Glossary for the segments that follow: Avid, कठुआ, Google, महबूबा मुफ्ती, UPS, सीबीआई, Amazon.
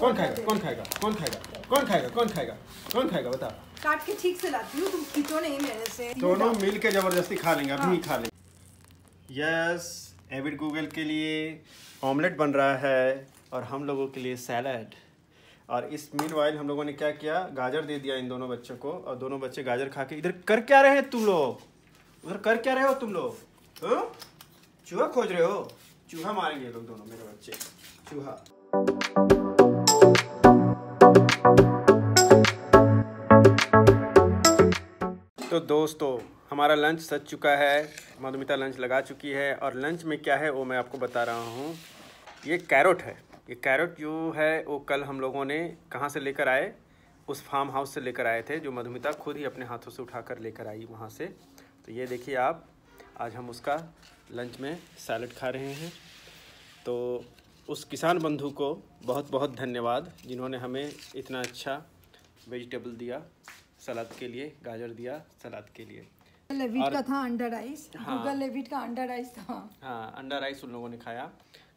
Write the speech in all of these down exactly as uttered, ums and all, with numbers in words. कौन खाएगा कौन खाएगा कौन खाएगा कौन खाएगा कौन खाएगा कौन खाएगा बता। काट के ठीक से लाती हूँ, तुम खींचो नहीं मेरे से। दोनों मिल के जबरदस्ती खा लेंगे, अभी खा लेंगे। यस, एविड गूगल के लिए ऑमलेट बन रहा है और हम लोगों के लिए सैलड। और इस मीनवाइल हम लोगों ने क्या किया, गाजर दे दिया इन दोनों बच्चों को। और दोनों बच्चे गाजर खा के, इधर कर क्या रहे हैं तुम लोग, उधर कर क्या रहे हो तुम लोग, चूहा खोज रहे हो? चूहा मारेंगे लोग दोनों मेरे बच्चे, चूहा। तो दोस्तों हमारा लंच सज चुका है, मधुमिता लंच लगा चुकी है। और लंच में क्या है वो मैं आपको बता रहा हूँ। ये कैरेट है, ये कैरेट जो है वो कल हम लोगों ने कहाँ से लेकर आए, उस फार्म हाउस से लेकर आए थे, जो मधुमिता खुद ही अपने हाथों से उठा कर लेकर आई वहाँ से। तो ये देखिए आप, आज हम उसका लंच में सैलड खा रहे हैं। तो उस किसान बंधु को बहुत बहुत धन्यवाद जिन्होंने हमें इतना अच्छा वेजिटेबल दिया सलाद के लिए, गाजर दिया सलाद के लिए। लेविट का था अंडर राइस, गूगल लेविट का अंडर राइस था। हाँ, अंडर राइस उन लोगों ने खाया,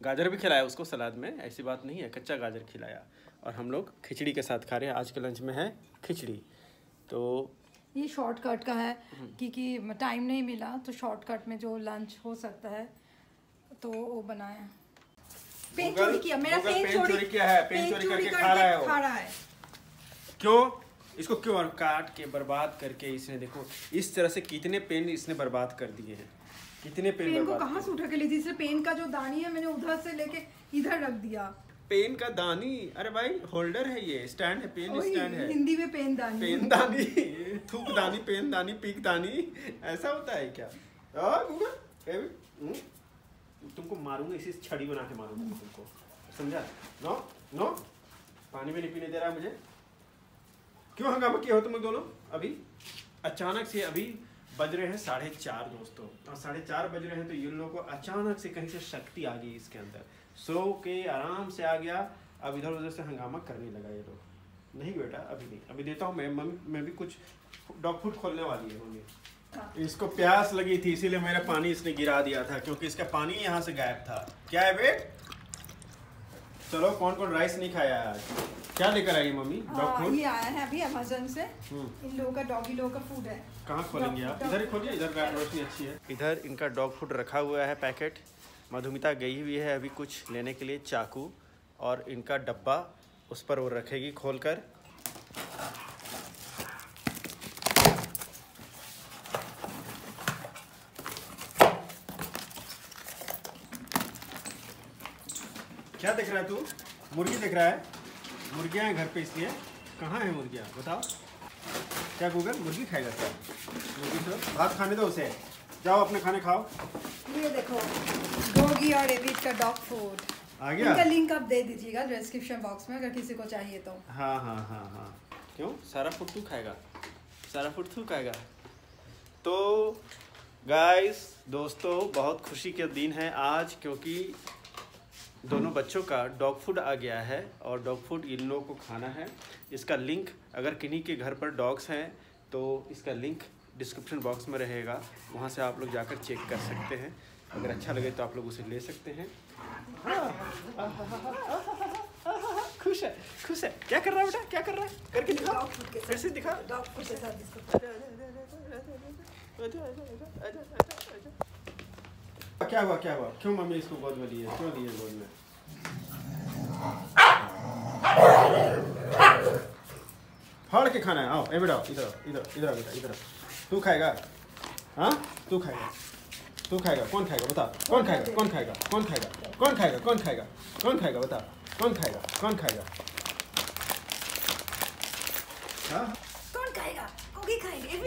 गाजर भी खिलाया उसको सलाद में, ऐसी बात नहीं है, कच्चा गाजर खिलाया। और हम लोग खिचड़ी के साथ खा रहे हैं, आज के लंच में है खिचड़ी। तो ये शॉर्टकट का है क्योंकि टाइम नहीं मिला, तो शॉर्टकट में जो लंच हो सकता है तो वो बनाया। पेन चोरी किया, मेरा पेन चोरी किया है, पेन चोरी करके खा रहा है। क्यों इसको क्यों काट के बर्बाद करके इसने, देखो इस तरह से कितने पेन इसने बर्बाद कर दिए हैं, कितने पेन, पेन को कहाँ से उठा के ले दी। इसने पेन का जो दानी है मैंने उधर से लेके इधर रख दिया। पेन का दानी, अरे भाई होल्डर है, ये स्टैंड है, पेन स्टैंड है। हिंदी में पेन दानी, पेन दानी, थूक दानी, पेन दानी, पीक दानी, ऐसा होता है क्या? तुमको मारूंगा, इसी छड़ी बना के मारूंगा तुमको, समझा? नो नो, पानी भी नहीं पीने दे रहा मुझे। क्यों हंगामा किया हो तुम दोनों? अभी अचानक से, अभी बज रहे हैं साढ़े चार दोस्तों, और साढ़े चार बज रहे हैं तो इन लोगों को अचानक से कहीं से शक्ति आ गई इसके अंदर, सो के आराम से आ गया। अब इधर उधर से हंगामा करने लगा ये लोग। नहीं बेटा अभी नहीं, अभी देता हूँ मैं, मम्मी मैं भी कुछ डॉग फूड खोलने वाली होंगे। इसको प्यास लगी थी इसीलिए मेरा पानी इसने गिरा दिया था, क्योंकि इसका पानी यहाँ से गायब था। क्या है बेट, चलो कौन कौन राइस नहीं खाया आज? क्या लेकर आई मम्मी? डॉग फूड ये आया है अभी अमेज़न से, इन लोगों का डॉगी लोगों का फूड है। कहाँ खोलेंगे आप? इधर ही खोलिए, इधर रोशनी अच्छी है। इधर इनका डॉग फूड रखा हुआ है पैकेट। मधुमिता गई हुई है अभी कुछ लेने के लिए, चाकू और इनका डब्बा उस पर वो रखेगी खोल कर। क्या देख रहा है तू? मुर्गी देख रहा है, मुर्गियाँ हैं घर पे इसलिए। कहाँ है मुर्गियाँ बताओ? क्या गूगल मुर्गी खाएगा क्या? मुर्गी तो भात खाने दो उसे, जाओ अपने खाने खाओ। ये देखो डॉगी और एविड का डॉग फूड आ गया। इनका लिंक आप दे दीजिएगा डिस्क्रिप्शन बॉक्स में अगर किसी को चाहिए तो। हाँ हाँ हाँ हाँ, क्यों सारा फूड तू खाएगा, सारा फूड तू खाएगा। तो गाइस दोस्तों बहुत खुशी के दिन है आज, क्योंकि दोनों बच्चों का डॉग फूड आ गया है और डॉग फूड इन लोगों को खाना है। इसका लिंक अगर किन्हीं के घर पर डॉग्स हैं तो इसका लिंक डिस्क्रिप्शन बॉक्स में रहेगा, वहाँ से आप लोग जाकर चेक कर सकते हैं। अगर अच्छा लगे तो आप लोग उसे ले सकते हैं। खुश है, खुश है। क्या कर रहा है बेटा, क्या कर रहा है? करके दिखाओ, फिर से दिखाओ डॉग फूड के साथ। क्या हुआ क्या हुआ, क्यों मम्मी इसको गोद में लिए, क्यों लिए गोद में? फाड़ के खाना है। आओ ए बेटा, इधर इधर इधर बेटा, इधर तू खाएगा? हाँ तू खाएगा, तू खाएगा। कौन खाएगा बता? कौन खाएगा कौन खाएगा कौन खाएगा कौन खाएगा कौन खाएगा कौन खाएगा बता? कौन खाएगा कौन खाएगा कौन खाएगा?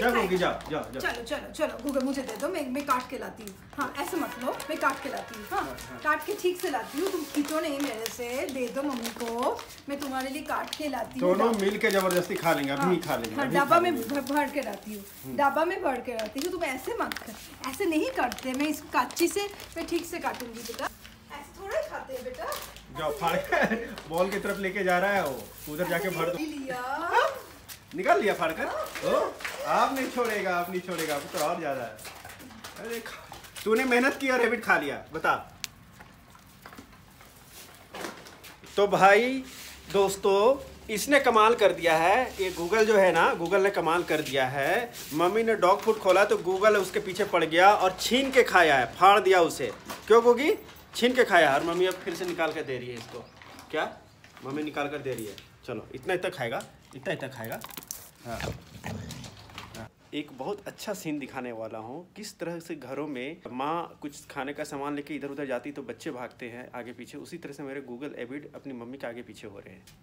जाओ जाओ जाओ, चलो चलो चलो गूगल मुझे दे दो, मैं मैं काट के लाती हूँ। हाँ ऐसे मत लो, मैं काट के लाती हूँ। हाँ काट के ठीक से लाती हूँ, तुम खींचो नहीं मेरे से। दे दो मम्मी को, मैं तुम्हारे लिए काट के लाती हूँ। दोनों मिल के जबरदस्ती खा लेंगे, अभी खा लेंगे। डब्बा में भर के लाती हूँ, डब्बा में भर के लाती हूँ। तुम ऐसे मत कर, ऐसे नहीं काटते, मैं इसको काची से मैं ठीक से काटूंगी बेटा, ऐसे थोड़ा ही खाते है बेटा। जाओ फाड़ कर, बॉल की तरफ लेके जा रहा है वो, उधर जाके भर दो। निकाल लिया फाड़ कर। ओ आप नहीं छोड़ेगा, आप नहीं छोड़ेगा, आपको तो और ज़्यादा है। अरे तूने मेहनत की और रैबिट खा लिया बता। तो भाई दोस्तों इसने कमाल कर दिया है, ये गूगल जो है ना, गूगल ने कमाल कर दिया है। मम्मी ने डॉग फूड खोला तो गूगल उसके पीछे पड़ गया और छीन के खाया है, फाड़ दिया उसे। क्यों गोगी? छीन के खाया। और मम्मी अब फिर से निकाल कर दे रही है इसको। क्या मम्मी निकाल कर दे रही है? चलो इतना इतना खाएगा, इतना इतना खाएगा। हाँ, एक बहुत अच्छा सीन दिखाने वाला हूँ, किस तरह से घरों में माँ कुछ खाने का सामान लेके इधर उधर जाती तो बच्चे भागते हैं आगे पीछे। उसी तरह से मेरे गूगल एविड अपनी मम्मी के आगे पीछे हो रहे हैं।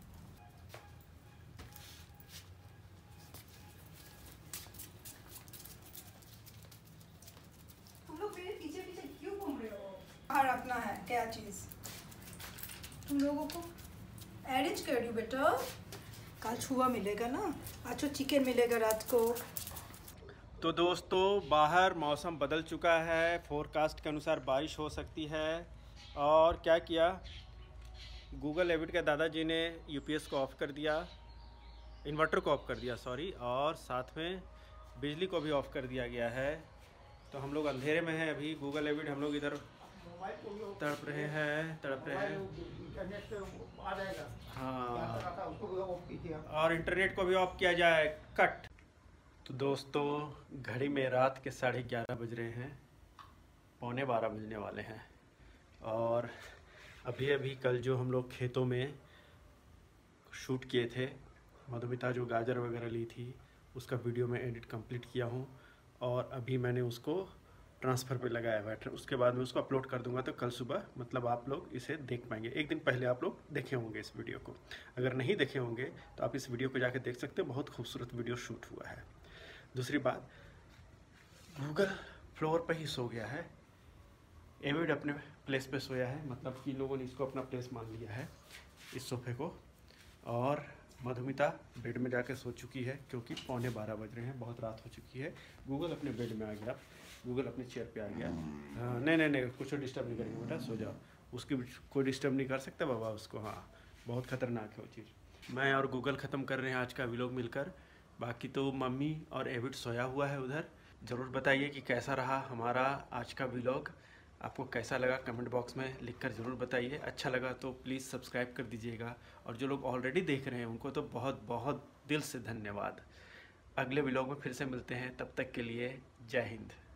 रखना है क्या चीज तुम लोगों को? अरेंज कर दो बेटा, कल छुआ मिलेगा ना, अच्छा चिकन मिलेगा रात को। तो दोस्तों बाहर मौसम बदल चुका है, फोरकास्ट के अनुसार बारिश हो सकती है। और क्या किया गूगल एविड के दादाजी ने, यूपीएस को ऑफ कर दिया, इन्वर्टर को ऑफ कर दिया सॉरी, और साथ में बिजली को भी ऑफ कर दिया गया है। तो हम लोग अंधेरे में हैं अभी। गूगल एविड हम लोग इधर तड़प रहे हैं, तड़प रहे हैं। हाँ, और इंटरनेट को भी ऑफ किया जाए, कट। तो दोस्तों घड़ी में रात के साढ़े ग्यारह बज रहे हैं, पौने बारह बजने वाले हैं। और अभी अभी कल जो हम लोग खेतों में शूट किए थे, मधुमिता जो गाजर वगैरह ली थी, उसका वीडियो मैं एडिट कंप्लीट किया हूँ और अभी मैंने उसको ट्रांसफ़र पे लगाया हुआ है। उसके बाद मैं उसको अपलोड कर दूंगा, तो कल सुबह मतलब आप लोग इसे देख पाएंगे। एक दिन पहले आप लोग देखे होंगे इस वीडियो को, अगर नहीं देखे होंगे तो आप इस वीडियो को जाके देख सकते हैं, बहुत खूबसूरत वीडियो शूट हुआ है। दूसरी बात, गूगल फ्लोर पे ही सो गया है, एविड अपने प्लेस पे सोया है, मतलब कि लोगों ने इसको अपना प्लेस मान लिया है, इस सोफे को। और मधुमिता बेड में जाके सो चुकी है क्योंकि पौने बारह बज रहे हैं, बहुत रात हो चुकी है। गूगल अपने बेड में आ गया, गूगल अपने चेयर पे आ गया। नहीं नहीं नहीं, कुछ डिस्टर्ब नहीं करेंगे बेटा, सो जाओ। उसकी कोई डिस्टर्ब नहीं कर सकता बाबा उसको। हाँ, बहुत खतरनाक है वो चीज़। मैं और गूगल ख़त्म कर रहे हैं आज का व्लॉग मिलकर। बाकी तो मम्मी और एविड सोया हुआ है उधर। ज़रूर बताइए कि कैसा रहा हमारा आज का व्लॉग, आपको कैसा लगा कमेंट बॉक्स में लिखकर ज़रूर बताइए। अच्छा लगा तो प्लीज़ सब्सक्राइब कर दीजिएगा, और जो लोग ऑलरेडी देख रहे हैं उनको तो बहुत बहुत दिल से धन्यवाद। अगले व्लॉग में फिर से मिलते हैं, तब तक के लिए जय हिंद।